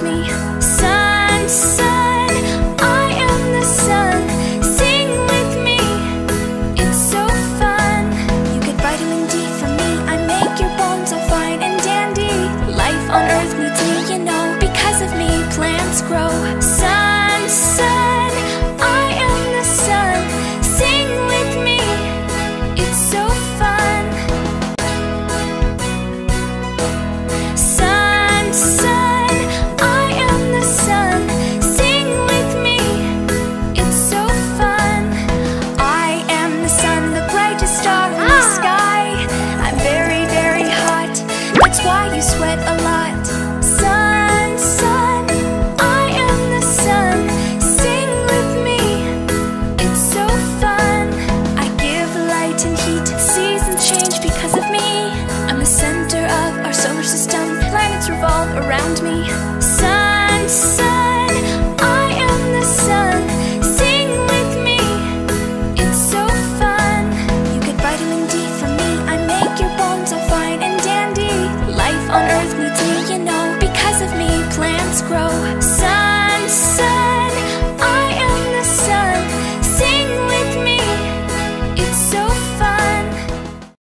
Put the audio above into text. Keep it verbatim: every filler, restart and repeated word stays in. around me. Sun, sun, I am the sun. Sing with me, it's so fun. You get vitamin D from me. I make your bones all fine and dandy. Life on earth needs me, you know. Because of me, plants grow. Sun, sun, I am the sun. Sing with me, it's so fun. Sun, sun, around me. Sun, sun, I am the sun. Sing with me, it's so fun. You get vitamin D from me. I make your bones all fine and dandy. Life on earth needs me, you know. Because of me, plants grow.